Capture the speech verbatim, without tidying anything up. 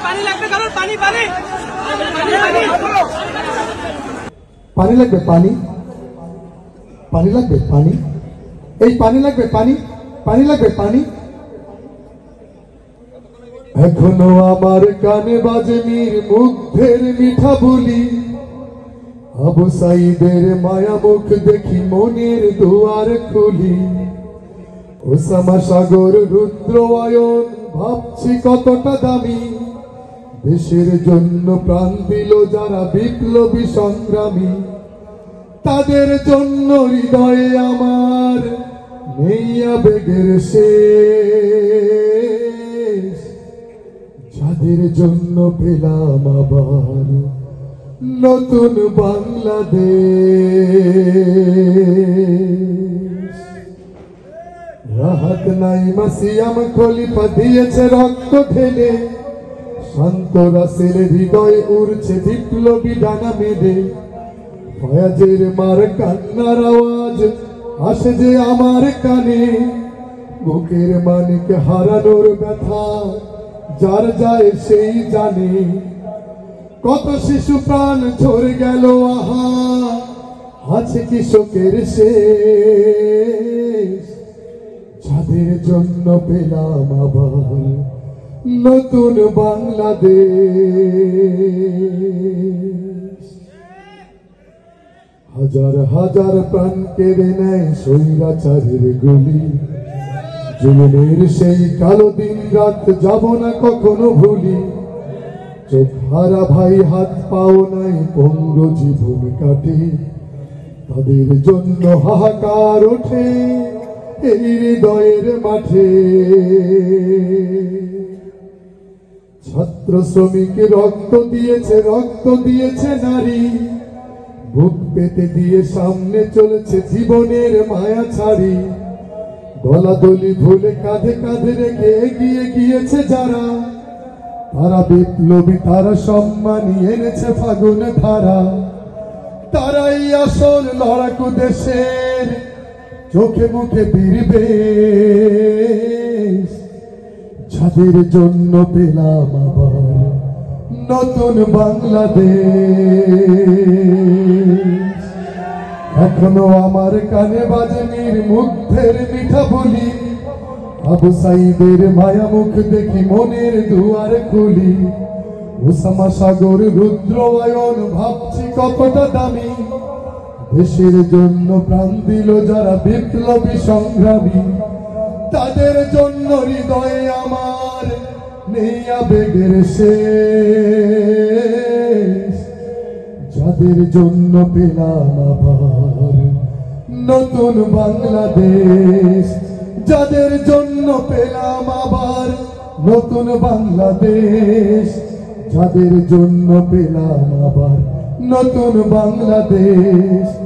पानी लग पे करो, पानी पानी पानी लग पे पानी पानी लग पे पानी एक पानी लग पे पानी पानी लग पे पानी एखोनो आमार काने बाजे मीर मुग्धेर मीठा बोली आबू साईदेर माया मुख देखी मोनेर दुआर खुली ओसामा सागर रुद्र आयन भाबछी कतटा दामी देशेर जन्य प्राण दिल जारा विप्लबी संग्रामी तादेर जन्य हृदये आमार नेई आबेगेर शेष जादेर जन्य पेलाम आबार नतुन बांग्लादेश राहत नाई मसियाम खलीफा दिएছে रक्त ढेले शांत রাসেল হৃদয়ে উড়ছে বিপ্লবী ডানা মেলে ফয়াজের মার কান্নার আওয়াজ আসে যে আমার কানে বুকের মানিক হারানোর ব্যথা যার যায় সেই জানে কত শিশু প্রাণ ঝরে গেল আহা আছে কি শোকের শেষ যাদের জন্য পেলাম আবার নতুন বাংলাদেশ হাজার হাজার প্রাণ কেড়ে নেয় স্বৈরাচারের গুলি জীবনের সেই কালো দিন রাত যাব না কখনো ভুলি চোখ হারা ভাই হাত পাও নাই পঙ্গ জীবন কাটে তাদের জন্য হাহাকার ওঠে এই হৃদয়ের মাঠে ছাত্র শ্রমিক রক্ত দিয়েছে রক্ত দিয়েছে নারী বুক পেতে দিয়ে সামনে চলেছে জীবনের মায়া ছাড়ি দলাদলি ভুলে কাঁধে কাঁধে রেখে এগিয়ে গিয়েছে যারা তারা বিপ্লবী তারা সম্মানী এনেছে ফাগুন ধারা তারাই আসল লড়াকু দেশের চোখে মুখে বীরবে যাদের জন্য পেলাম আবার নতুন বাংলাদেশ এখনো আমার কানে বাজে মীর মুগ্ধের মিঠা বলি আবু সাইদের মায়া মুখ দেখি মনের দুয়ার খুলি ওসামা সাগর রুদ্র আয়ন ভাবছি কতটা দামি দেশের জন্য প্রাণ দিল যারা বিপ্লবী সংগ্রামী তাদের জন্য হৃদয়ে আমার নেই আবেগের শেষ যাদের জন্য পেলাম আবার নতুন বাংলাদেশ যাদের জন্য পেলাম আবার নতুন বাংলাদেশ যাদের জন্য পেলাম আবার নতুন বাংলাদেশ।